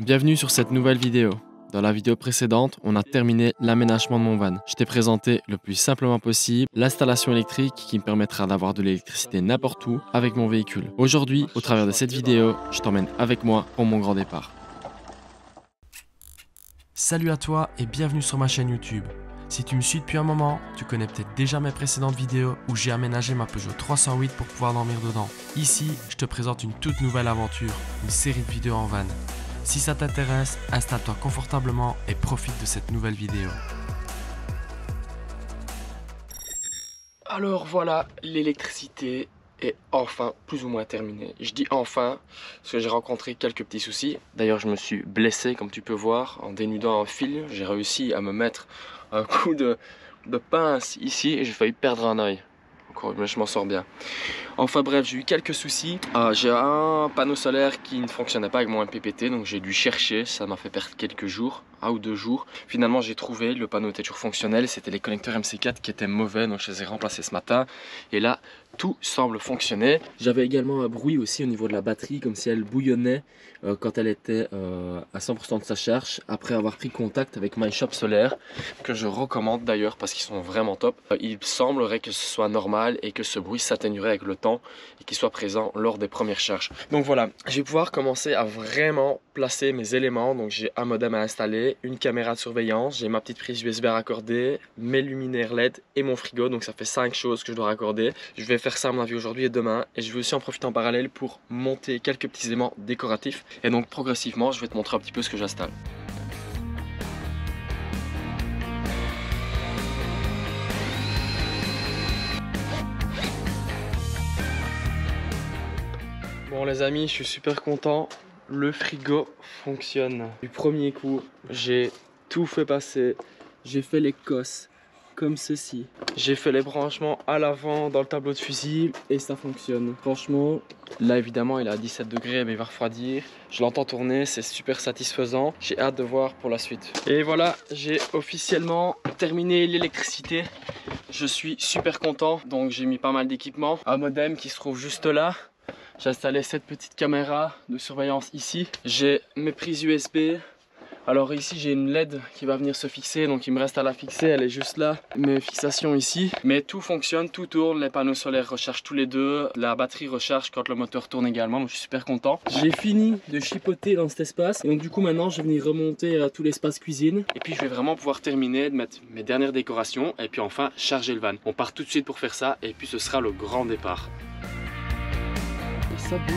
Bienvenue sur cette nouvelle vidéo. Dans la vidéo précédente, on a terminé l'aménagement de mon van. Je t'ai présenté le plus simplement possible l'installation électrique qui me permettra d'avoir de l'électricité n'importe où avec mon véhicule. Aujourd'hui, au travers de cette vidéo, je t'emmène avec moi pour mon grand départ. Salut à toi et bienvenue sur ma chaîne YouTube. Si tu me suis depuis un moment, tu connais peut-être déjà mes précédentes vidéos où j'ai aménagé ma Peugeot 308 pour pouvoir dormir dedans. Ici, je te présente une toute nouvelle aventure, une série de vidéos en van. Si ça t'intéresse, installe-toi confortablement et profite de cette nouvelle vidéo. Alors voilà, l'électricité est enfin plus ou moins terminée. Je dis enfin, parce que j'ai rencontré quelques petits soucis. D'ailleurs, je me suis blessé, comme tu peux voir, en dénudant un fil. J'ai réussi à me mettre un coup de pince ici et j'ai failli perdre un œil. Mais je m'en sors bien. Enfin bref, j'ai eu quelques soucis. J'ai un panneau solaire qui ne fonctionnait pas avec mon MPPT, donc j'ai dû chercher. Ça m'a fait perdre quelques jours, 1 ou 2 jours. Finalement, j'ai trouvé, le panneau était toujours fonctionnel. C'était les connecteurs MC4 qui étaient mauvais, donc je les ai remplacés ce matin. Et là, tout semble fonctionner. J'avais également un bruit aussi au niveau de la batterie, comme si elle bouillonnait quand elle était à 100% de sa charge, après avoir pris contact avec MyShop Solaire, que je recommande d'ailleurs parce qu'ils sont vraiment top. Il semblerait que ce soit normal et que ce bruit s'atténuerait avec le temps et qu'il soit présent lors des premières charges. Donc voilà, je vais pouvoir commencer à vraiment placer mes éléments. Donc j'ai un modem à installer, une caméra de surveillance, j'ai ma petite prise USB à raccorder, mes luminaires LED et mon frigo. Donc ça fait 5 choses que je dois raccorder. Je vais faire ça à mon avis aujourd'hui et demain, et je vais aussi en profiter en parallèle pour monter quelques petits éléments décoratifs. Et donc progressivement, je vais te montrer un petit peu ce que j'installe. Bon les amis, je suis super content, le frigo fonctionne du premier coup. J'ai tout fait passer, j'ai fait les cosses comme ceci. J'ai fait les branchements à l'avant dans le tableau de fusil et ça fonctionne. Franchement, là évidemment il est à 17 degrés mais il va refroidir. Je l'entends tourner, c'est super satisfaisant. J'ai hâte de voir pour la suite. Et voilà, j'ai officiellement terminé l'électricité. Je suis super content, donc j'ai mis pas mal d'équipements. Un modem qui se trouve juste là. J'ai installé cette petite caméra de surveillance ici. J'ai mes prises USB. Alors ici j'ai une LED qui va venir se fixer, donc il me reste à la fixer, elle est juste là, mes fixations ici. Mais tout fonctionne, tout tourne, les panneaux solaires rechargent tous les deux, la batterie recharge quand le moteur tourne également, donc je suis super content. J'ai fini de chipoter dans cet espace, et donc du coup maintenant je vais venir remonter à tout l'espace cuisine. Et puis je vais vraiment pouvoir terminer de mettre mes dernières décorations, et puis enfin charger le van. On part tout de suite pour faire ça, et puis ce sera le grand départ. Et ça bouge.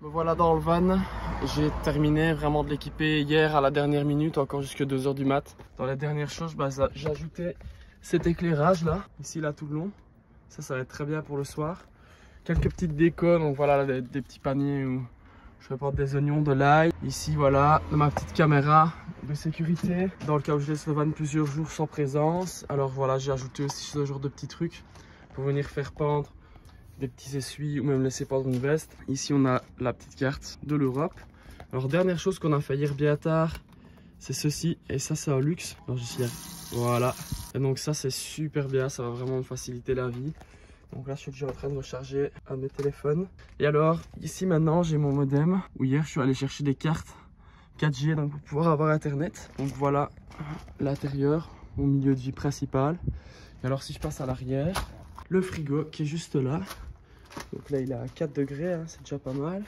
Voilà dans le van, j'ai terminé vraiment de l'équiper hier à la dernière minute, encore jusque 2 h du mat. Dans la dernière chose, bah, j'ai ajouté cet éclairage là, ici là tout le long. Ça va être très bien pour le soir. Quelques petites décos, donc voilà là, des petits paniers où je porte des oignons, de l'ail. Ici voilà, ma petite caméra de sécurité, dans le cas où je laisse le van plusieurs jours sans présence. Alors voilà, j'ai ajouté aussi ce genre de petits trucs pour venir faire pendre des petits essuies ou même laisser pendre une veste. Ici on a la petite carte de l'Europe. Alors dernière chose qu'on a fait hier bien tard, c'est ceci, et ça c'est un luxe. Alors je suis voilà, et donc ça c'est super bien, ça va vraiment me faciliter la vie. Donc là je suis déjà en train de recharger un de mes téléphones. Et alors ici maintenant j'ai mon modem, où hier je suis allé chercher des cartes 4G donc pour pouvoir avoir internet. Donc voilà l'intérieur, mon milieu de vie principal. Et alors si je passe à l'arrière, le frigo qui est juste là. Donc là il est à 4 degrés, hein, c'est déjà pas mal.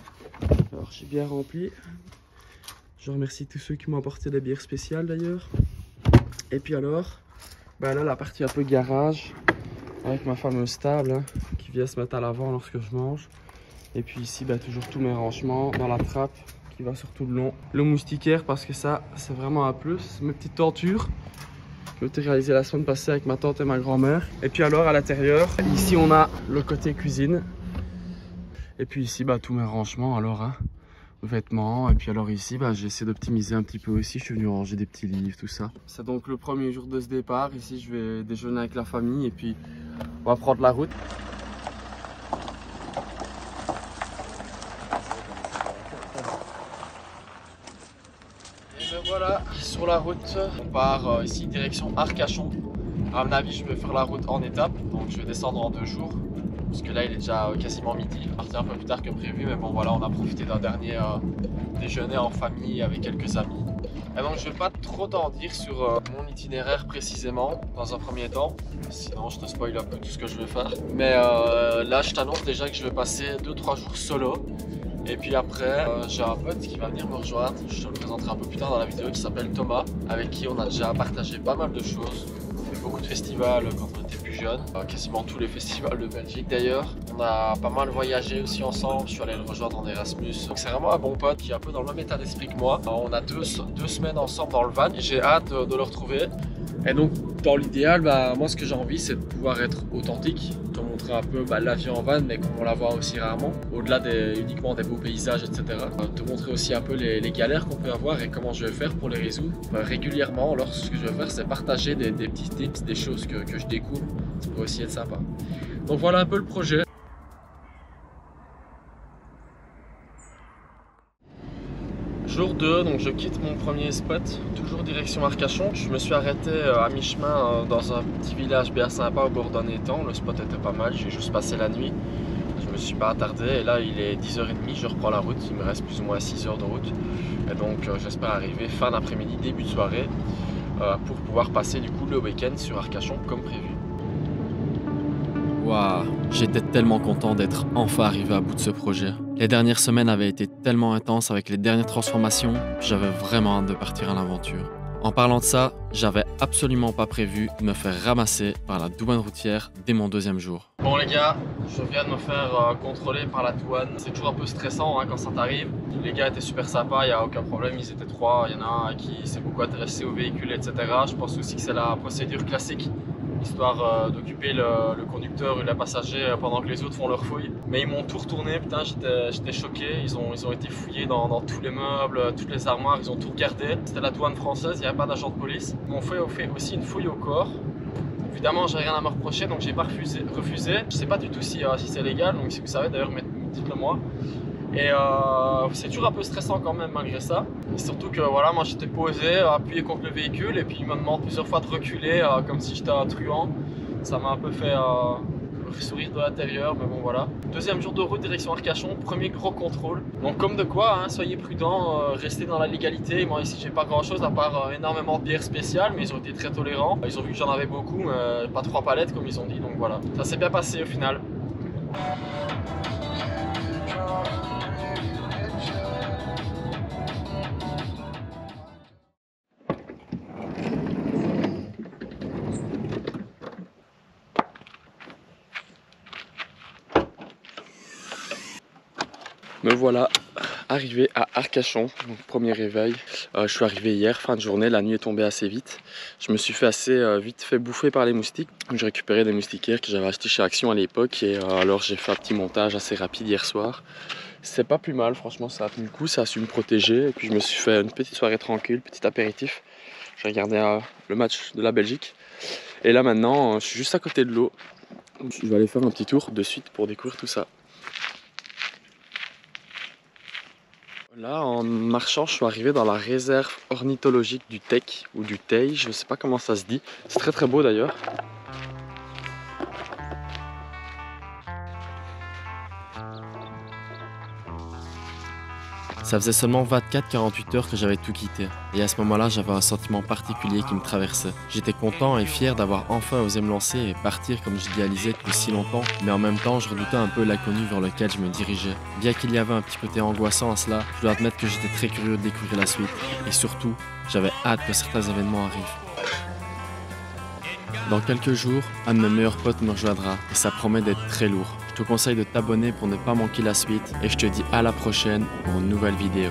Alors j'ai bien rempli. Je remercie tous ceux qui m'ont apporté des bières spéciales d'ailleurs. Et puis alors, bah là la partie un peu garage, avec ma fameuse table hein, qui vient se mettre à l'avant lorsque je mange. Et puis ici bah, toujours tous mes rangements dans la trappe qui va sur tout le long. Le moustiquaire parce que ça c'est vraiment un plus, mes petites tortures. J'ai été réalisé la semaine passée avec ma tante et ma grand-mère. Et puis alors à l'intérieur, ici on a le côté cuisine. Et puis ici, bah, tous mes rangements alors, hein, vêtements. Et puis alors ici, bah, j'ai essayé d'optimiser un petit peu aussi. Je suis venu ranger des petits livres, tout ça. C'est donc le premier jour de ce départ. Ici, je vais déjeuner avec la famille et puis on va prendre la route. Voilà, sur la route, on part ici direction Arcachon. À mon avis, je vais faire la route en étapes, donc je vais descendre en 2 jours. Parce que là, il est déjà quasiment midi, je vais partir un peu plus tard que prévu. Mais bon, voilà, on a profité d'un dernier déjeuner en famille avec quelques amis. Et donc, je ne vais pas trop t'en dire sur mon itinéraire précisément, dans un premier temps. Sinon, je te spoil un peu tout ce que je vais faire. Mais là, je t'annonce déjà que je vais passer 2-3 jours solo. Et puis après, j'ai un pote qui va venir me rejoindre, je te le présenterai un peu plus tard dans la vidéo, qui s'appelle Thomas, avec qui on a déjà partagé pas mal de choses. On a fait beaucoup de festivals quand on était plus jeune, quasiment tous les festivals de Belgique d'ailleurs. On a pas mal voyagé aussi ensemble, je suis allé le rejoindre en Erasmus. Donc c'est vraiment un bon pote qui est un peu dans le même état d'esprit que moi. On a deux semaines ensemble dans le van et j'ai hâte de le retrouver. Et donc dans l'idéal, bah, moi ce que j'ai envie c'est de pouvoir être authentique, te montrer un peu bah, la vie en van mais comme on la voit aussi rarement, au-delà uniquement des beaux paysages etc. Te montrer aussi un peu les galères qu'on peut avoir et comment je vais faire pour les résoudre. Régulièrement, alors ce que je vais faire c'est partager des petits tips, des choses que je découvre, ça peut aussi être sympa. Donc voilà un peu le projet. Jour 2, donc je quitte mon premier spot, toujours direction Arcachon. Je me suis arrêté à mi-chemin dans un petit village bien sympa au bord d'un étang. Le spot était pas mal, j'ai juste passé la nuit. Je me suis pas attardé et là il est 10h30, je reprends la route. Il me reste plus ou moins 6 heures de route. Et donc j'espère arriver fin d'après-midi, début de soirée pour pouvoir passer du coup le week-end sur Arcachon comme prévu. Waouh, j'étais tellement content d'être enfin arrivé à bout de ce projet. Les dernières semaines avaient été tellement intenses avec les dernières transformations, j'avais vraiment hâte de partir à l'aventure. En parlant de ça, j'avais absolument pas prévu de me faire ramasser par la douane routière dès mon 2e jour. Bon les gars, je viens de me faire contrôler par la douane. C'est toujours un peu stressant hein, quand ça t'arrive. Les gars étaient super sympas, il n'y a aucun problème, ils étaient 3. Il y en a un qui s'est beaucoup intéressé au véhicule, etc. Je pense aussi que c'est la procédure classique, histoire d'occuper le conducteur ou le passager pendant que les autres font leur fouille. Mais ils m'ont tout retourné, putain, j'étais choqué. Ils ont été fouillés dans tous les meubles, toutes les armoires, ils ont tout regardé. C'était la douane française, il n'y avait pas d'agent de police. Ils m'ont fait aussi une fouille au corps. Évidemment, j'ai rien à me reprocher, donc j'ai pas refusé. Je sais pas du tout si c'est légal, donc si vous savez d'ailleurs, dites-le moi. Et c'est toujours un peu stressant quand même malgré ça. Et surtout que voilà, moi j'étais posé, appuyé contre le véhicule et puis il me demande plusieurs fois de reculer comme si j'étais un truand. Ça m'a un peu fait sourire de l'intérieur, mais bon voilà. 2e jour de route direction Arcachon, premier gros contrôle. Donc comme de quoi, hein, soyez prudents, restez dans la légalité. Moi ici j'ai pas grand chose à part énormément de bières spéciales, mais ils ont été très tolérants. Ils ont vu que j'en avais beaucoup, mais pas 3 palettes comme ils ont dit, donc voilà. Ça s'est bien passé au final. Me voilà arrivé à Arcachon, donc premier réveil. Je suis arrivé hier, fin de journée, la nuit est tombée assez vite. Je me suis fait assez vite fait bouffer par les moustiques. J'ai récupéré des moustiquaires que j'avais acheté chez Action à l'époque et alors j'ai fait un petit montage assez rapide hier soir. C'est pas plus mal, franchement ça a tenu le coup, ça a su me protéger. Et puis je me suis fait une petite soirée tranquille, petit apéritif. J'ai regardé le match de la Belgique. Et là maintenant, je suis juste à côté de l'eau. Je vais aller faire un petit tour de suite pour découvrir tout ça. Là, en marchant, je suis arrivé dans la réserve ornithologique du TEC ou du TEI, je ne sais pas comment ça se dit. C'est très très beau d'ailleurs. Ça faisait seulement 24-48 heures que j'avais tout quitté. Et à ce moment-là, j'avais un sentiment particulier qui me traversait. J'étais content et fier d'avoir enfin osé me lancer et partir comme j'idéalisais depuis si longtemps. Mais en même temps, je redoutais un peu l'inconnu vers lequel je me dirigeais. Bien qu'il y avait un petit côté angoissant à cela, je dois admettre que j'étais très curieux de découvrir la suite. Et surtout, j'avais hâte que certains événements arrivent. Dans quelques jours, un de mes meilleurs potes me rejoindra. Et ça promet d'être très lourd. Je te conseille de t'abonner pour ne pas manquer la suite et je te dis à la prochaine pour une nouvelle vidéo.